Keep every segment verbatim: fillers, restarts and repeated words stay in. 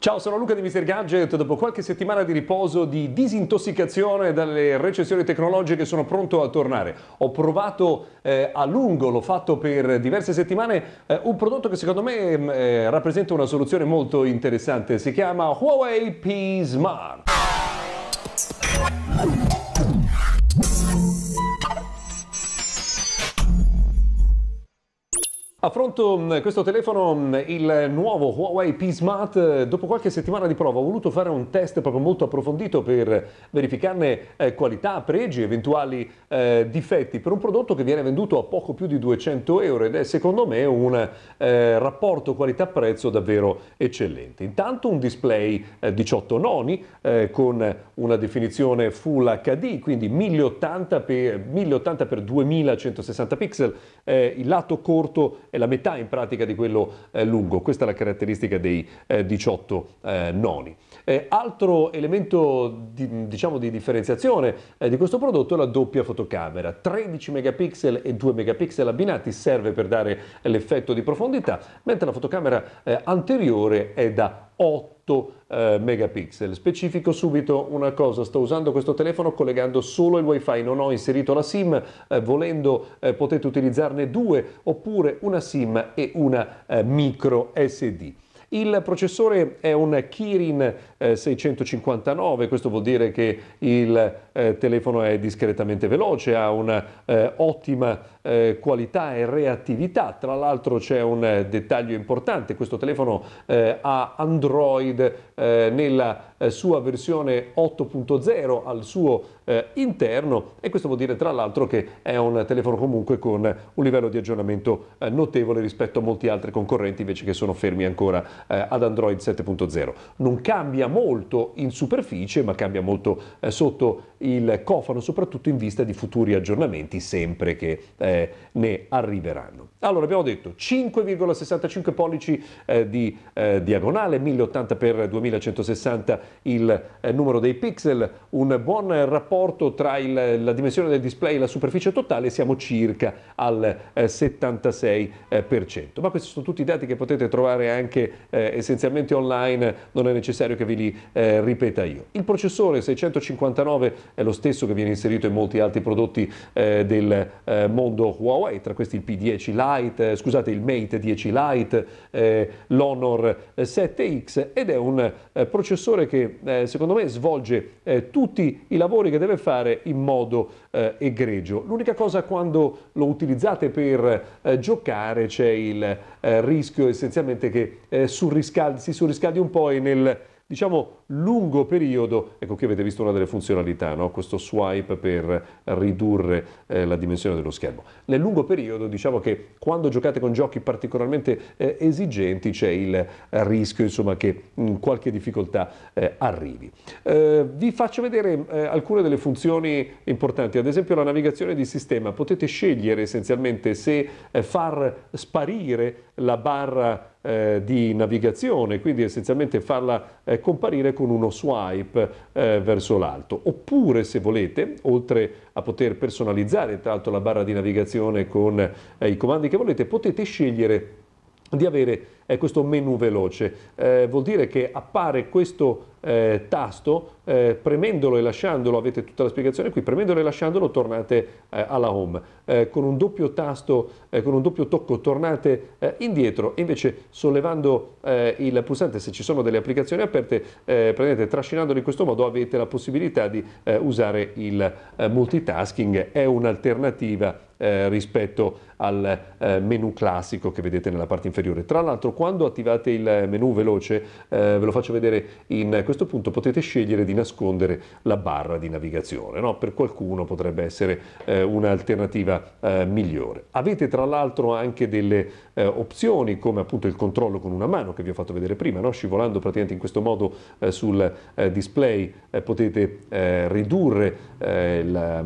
Ciao, sono Luca di Mister Gadget. Dopo qualche settimana di riposo, di disintossicazione dalle recessioni tecnologiche, sono pronto a tornare. Ho provato eh, a lungo, l'ho fatto per diverse settimane, eh, un prodotto che secondo me eh, rappresenta una soluzione molto interessante. Si chiama Huawei P Smart. Affronto questo telefono, il nuovo Huawei P Smart. Dopo qualche settimana di prova ho voluto fare un test proprio molto approfondito per verificarne eh, qualità, pregi, eventuali eh, difetti per un prodotto che viene venduto a poco più di duecento euro ed è secondo me un eh, rapporto qualità-prezzo davvero eccellente. Intanto un display eh, diciotto noni eh, con una definizione Full H D, quindi mille ottanta per duemilacentosessanta pixel, eh, il lato corto è la metà in pratica di quello eh, lungo. Questa è la caratteristica dei eh, diciotto noni. Eh, altro elemento di, diciamo di differenziazione eh, di questo prodotto è la doppia fotocamera, tredici megapixel e due megapixel abbinati, serve per dare l'effetto di profondità, mentre la fotocamera eh, anteriore è da otto megapixel. Specifico subito una cosa: sto usando questo telefono collegando solo il wifi, non ho inserito la sim, eh, volendo eh, potete utilizzarne due oppure una sim e una eh, micro S D. Il processore è un Kirin eh, seicentocinquantanove, questo vuol dire che il eh, telefono è discretamente veloce, ha una eh, ottima eh, qualità e reattività. Tra l'altro c'è un dettaglio importante: questo telefono eh, ha Android eh, nella eh, sua versione otto punto zero al suo eh, interno, e questo vuol dire tra l'altro che è un telefono comunque con un livello di aggiornamento eh, notevole rispetto a molti altri concorrenti invece che sono fermi ancora ad Android sette punto zero. Non cambia molto in superficie, ma cambia molto eh, sotto il cofano, soprattutto in vista di futuri aggiornamenti, sempre che eh, ne arriveranno. Allora, abbiamo detto cinque virgola sessantacinque pollici eh, di eh, diagonale, mille ottanta per duemilacentosessanta il eh, numero dei pixel, un buon rapporto tra il, la dimensione del display e la superficie totale, siamo circa al eh, settantasei per cento. Eh, ma questi sono tutti i dati che potete trovare anche Eh, essenzialmente online, non è necessario che ve li eh, ripeta io. Il processore seicentocinquantanove è lo stesso che viene inserito in molti altri prodotti eh, del eh, mondo Huawei, tra questi il P dieci Lite, eh, scusate il Mate dieci Lite, eh, l'Honor sette X, ed è un eh, processore che eh, secondo me svolge eh, tutti i lavori che deve fare in modo eh, egregio. L'unica cosa, quando lo utilizzate per eh, giocare c'è il eh, rischio essenzialmente che eh, Surriscaldi, si surriscaldi un po' e nel, diciamo, lungo periodo, ecco qui avete visto una delle funzionalità, no? Questo swipe per ridurre eh, la dimensione dello schermo. Nel lungo periodo, diciamo che quando giocate con giochi particolarmente eh, esigenti c'è il rischio, insomma, che mh, qualche difficoltà eh, arrivi. Eh, vi faccio vedere eh, alcune delle funzioni importanti, ad esempio la navigazione di sistema. Potete scegliere essenzialmente se eh, far sparire la barra Eh, di navigazione, quindi essenzialmente farla eh, comparire con uno swipe eh, verso l'alto, oppure, se volete, oltre a poter personalizzare tra l'altro la barra di navigazione con eh, i comandi che volete, potete scegliere di avere eh, questo menu veloce. Eh, vuol dire che appare questo Eh, tasto, eh, premendolo e lasciandolo, avete tutta la spiegazione qui, premendolo e lasciandolo tornate eh, alla home, eh, con un doppio tasto, eh, con un doppio tocco tornate eh, indietro, e invece sollevando eh, il pulsante, se ci sono delle applicazioni aperte, eh, prendete, trascinandolo in questo modo avete la possibilità di eh, usare il eh, multitasking. È un'alternativa eh, rispetto al eh, menu classico che vedete nella parte inferiore. Tra l'altro, quando attivate il menu veloce, eh, ve lo faccio vedere in questo punto, potete scegliere di nascondere la barra di navigazione, no? Per qualcuno potrebbe essere eh, un'alternativa eh, migliore. Avete tra l'altro anche delle eh, opzioni, come appunto il controllo con una mano che vi ho fatto vedere prima, no? Scivolando praticamente in questo modo eh, sul eh, display eh, potete eh, ridurre eh, la,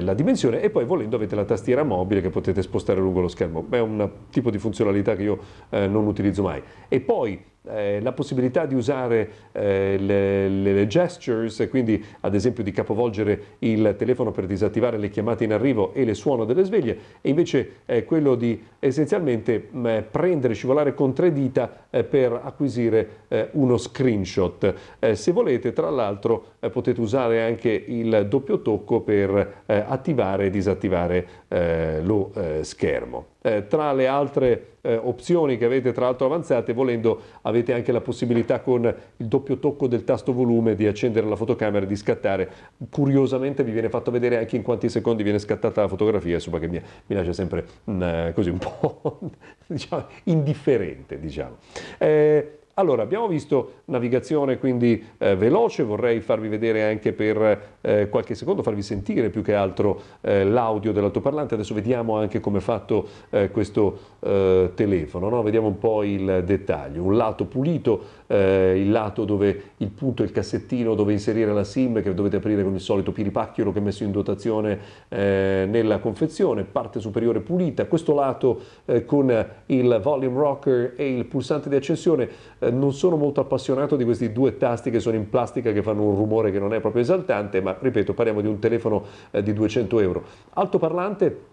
la dimensione, e poi volendo avete la tastiera mobile che potete spostare lungo lo schermo. È un tipo di funzionalità che io eh, non utilizzo mai. E poi eh, la possibilità di usare eh, le, le gestures, quindi ad esempio di capovolgere il telefono per disattivare le chiamate in arrivo e le suono delle sveglie, e invece eh, quello di essenzialmente mh, prendere, scivolare con tre dita eh, per acquisire eh, uno screenshot. Eh, se volete, tra l'altro, eh, potete usare anche il doppio tocco per eh, attivare e disattivare eh, lo eh, schermo. Eh, tra le altre eh, opzioni che avete, tra l'altro avanzate, volendo avete anche la possibilità con il doppio tocco del tasto volume di accendere la fotocamera e di scattare. Curiosamente vi viene fatto vedere anche in quanti secondi viene scattata la fotografia, insomma, che mi, mi lascia sempre mh, così un po' diciamo, indifferente, diciamo. Eh, Allora, abbiamo visto navigazione quindi eh, veloce, vorrei farvi vedere anche per eh, qualche secondo, farvi sentire più che altro eh, l'audio dell'altoparlante. Adesso vediamo anche come è fatto eh, questo eh, telefono, no? Vediamo un po' il dettaglio, un lato pulito, eh, il lato dove il punto, il cassettino dove inserire la SIM, che dovete aprire con il solito piripacchiolo che è messo in dotazione eh, nella confezione, parte superiore pulita, questo lato eh, con il volume rocker e il pulsante di accensione. Non sono molto appassionato di questi due tasti che sono in plastica, che fanno un rumore che non è proprio esaltante, ma ripeto, parliamo di un telefono eh, di duecento euro. Altoparlante,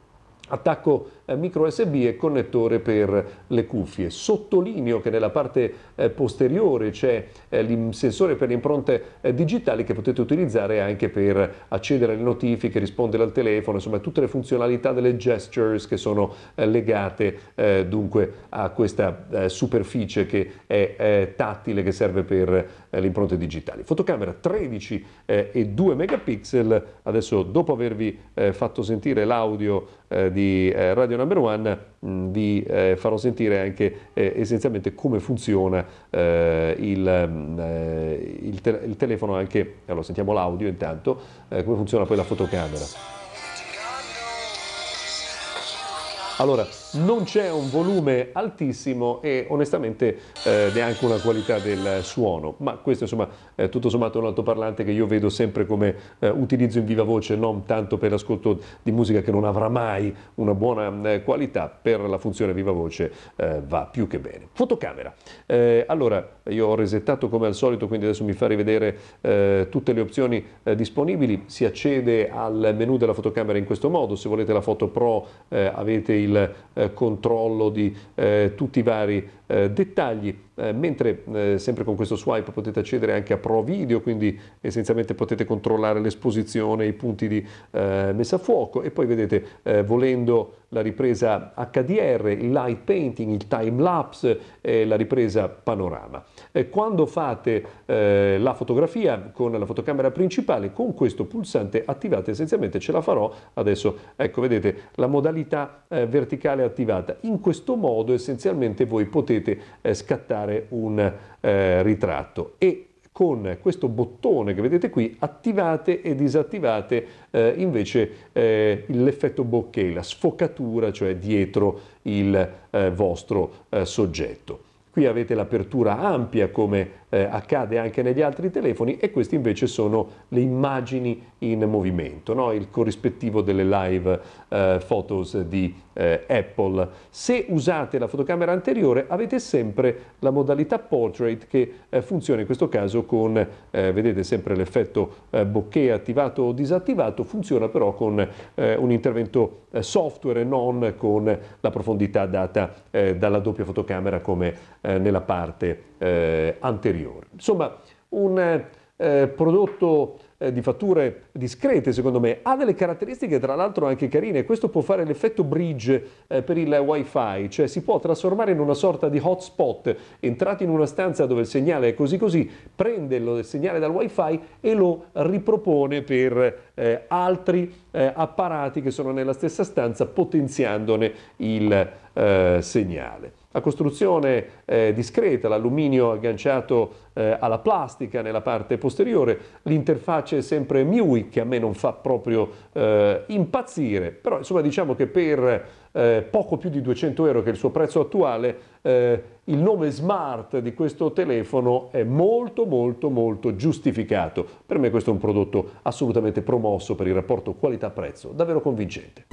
attacco eh, micro U S B e connettore per le cuffie. Sottolineo che nella parte eh, posteriore c'è eh, il sensore per le impronte eh, digitali, che potete utilizzare anche per accedere alle notifiche, rispondere al telefono, insomma tutte le funzionalità delle gestures che sono eh, legate eh, dunque a questa eh, superficie che è eh, tattile, che serve per eh, le impronte digitali. Fotocamera tredici eh, e due megapixel. Adesso, dopo avervi eh, fatto sentire l'audio eh, di di Radio Number One, vi farò sentire anche eh, essenzialmente come funziona eh, il, eh, il, te il telefono, anche, allora sentiamo l'audio intanto, eh, come funziona poi la fotocamera. Allora, non c'è un volume altissimo e onestamente eh, neanche una qualità del suono, ma questo insomma eh, tutto sommato è un altoparlante che io vedo sempre come eh, utilizzo in viva voce, non tanto per l'ascolto di musica, che non avrà mai una buona eh, qualità. Per la funzione viva voce eh, va più che bene. Fotocamera, eh, allora io ho resettato come al solito, quindi adesso mi fa rivedere eh, tutte le opzioni eh, disponibili. Si accede al menu della fotocamera in questo modo. Se volete la foto pro eh, avete il Il, eh, controllo di eh, tutti i vari eh, dettagli, eh, mentre eh, sempre con questo swipe potete accedere anche a Pro Video, quindi essenzialmente potete controllare l'esposizione, i punti di eh, messa a fuoco, e poi vedete eh, volendo la ripresa H D R, il light painting, il time lapse e la ripresa panorama. E quando fate eh, la fotografia con la fotocamera principale, con questo pulsante attivate essenzialmente, ce la farò adesso, ecco vedete la modalità eh, verticale attivata. In questo modo essenzialmente voi potete eh, scattare un eh, ritratto, e con questo bottone che vedete qui attivate e disattivate eh, invece eh, l'effetto bokeh, la sfocatura, cioè dietro il eh, vostro eh, soggetto. Qui avete l'apertura ampia, come eh, accade anche negli altri telefoni, e queste invece sono le immagini in movimento, no? Il corrispettivo delle live eh, photos di eh, Apple. Se usate la fotocamera anteriore avete sempre la modalità portrait, che eh, funziona in questo caso con, eh, vedete sempre l'effetto eh, bokeh attivato o disattivato, funziona però con eh, un intervento eh, software e non con la profondità data eh, dalla doppia fotocamera come nella parte eh, anteriore. Insomma, un eh, prodotto eh, di fatture discrete, secondo me. Ha delle caratteristiche tra l'altro anche carine. Questo può fare l'effetto bridge eh, per il wifi, cioè si può trasformare in una sorta di hotspot. Entrate in una stanza dove il segnale è così così, prende il segnale dal wifi e lo ripropone per eh, altri eh, apparati che sono nella stessa stanza, potenziandone il eh, segnale. La costruzione eh, discreta, l'alluminio agganciato eh, alla plastica nella parte posteriore, l'interfaccia è sempre Miui, che a me non fa proprio eh, impazzire, però insomma diciamo che per eh, poco più di duecento euro, che è il suo prezzo attuale, eh, il nome Smart di questo telefono è molto molto molto giustificato. Per me questo è un prodotto assolutamente promosso per il rapporto qualità-prezzo, davvero convincente.